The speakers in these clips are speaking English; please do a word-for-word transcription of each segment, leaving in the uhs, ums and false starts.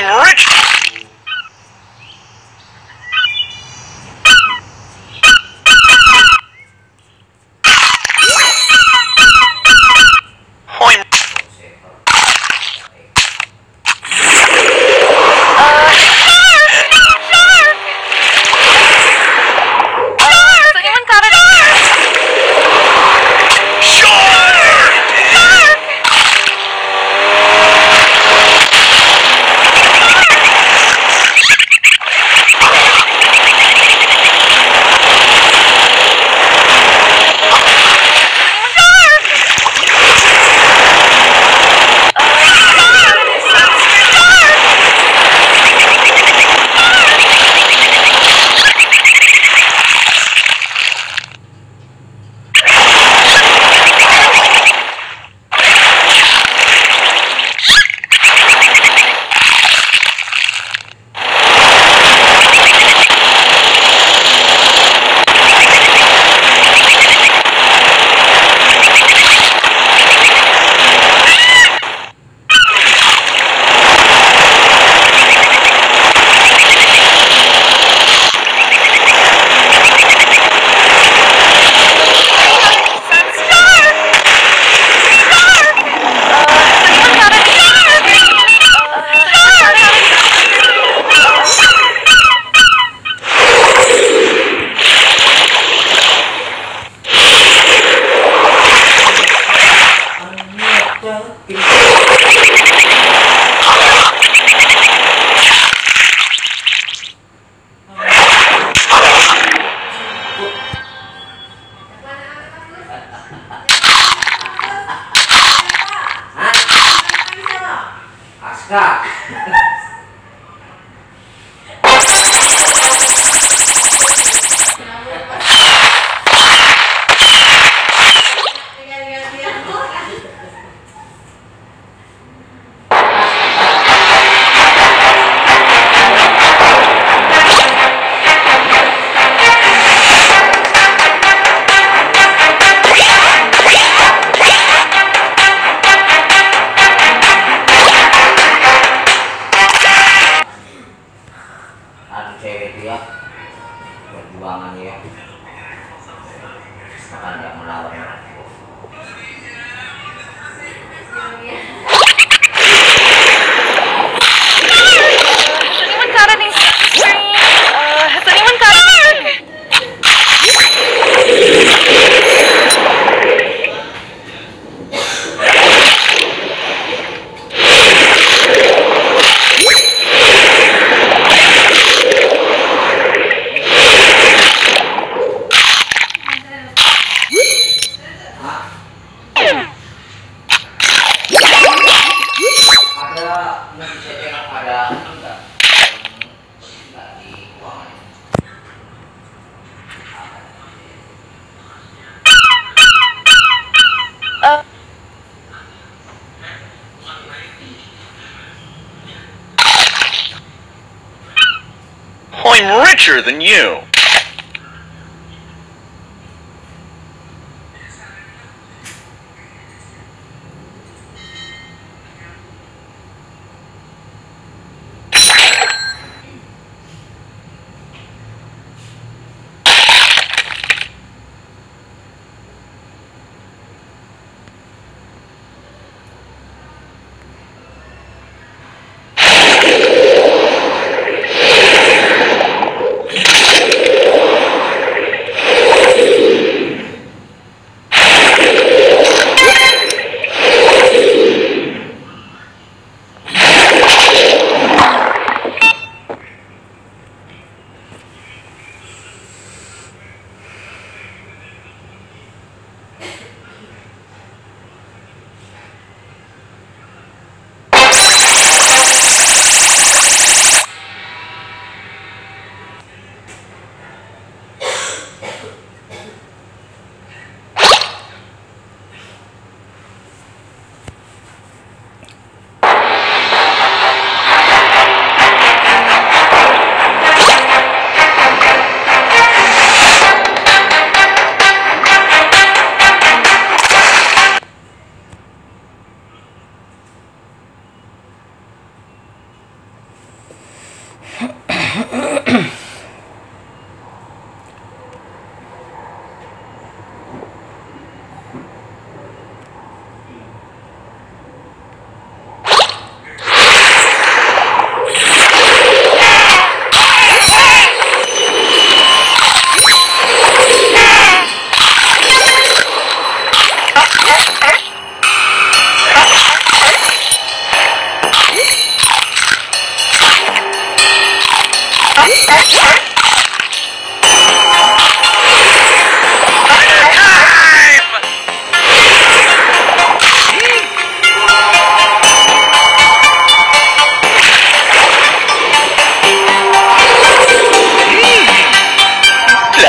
enriched. I'm richer than you. You You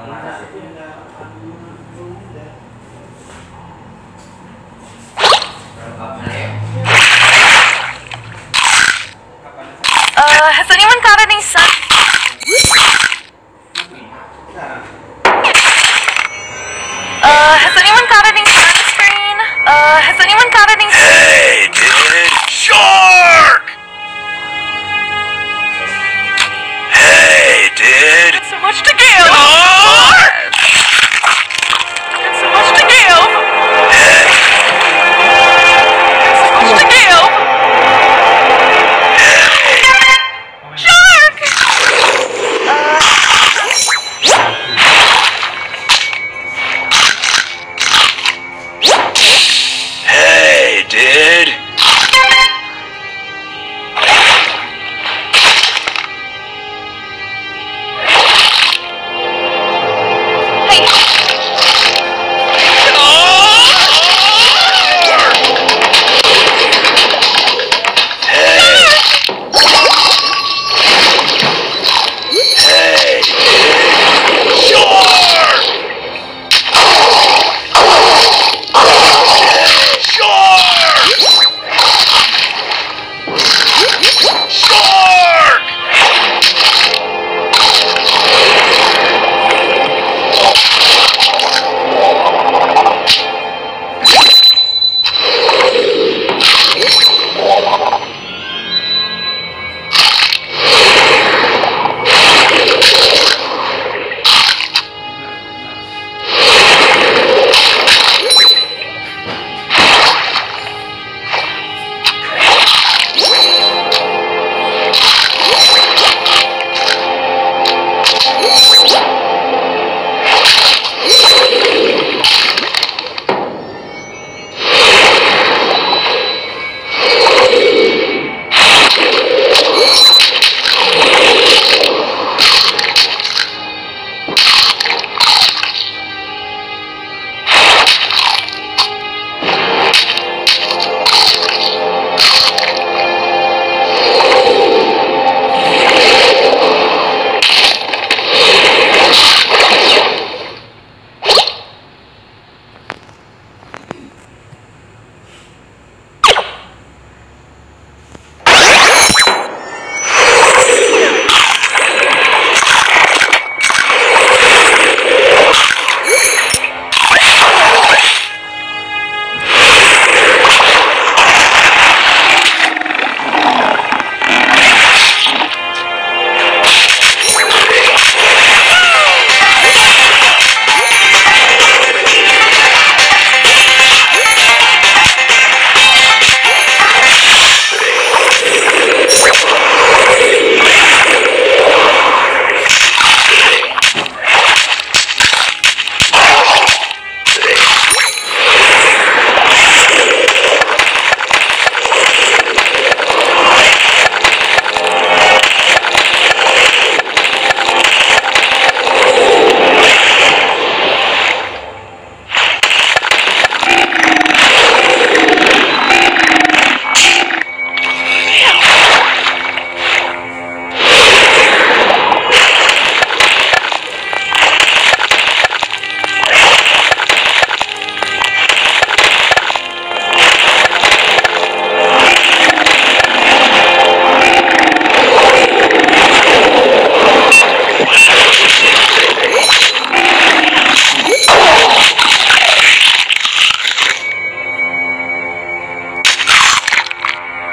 Uh, has anyone got any sun? Uh, has anyone got any sunscreen? Uh, has anyone got any? Hey, dude! Sure!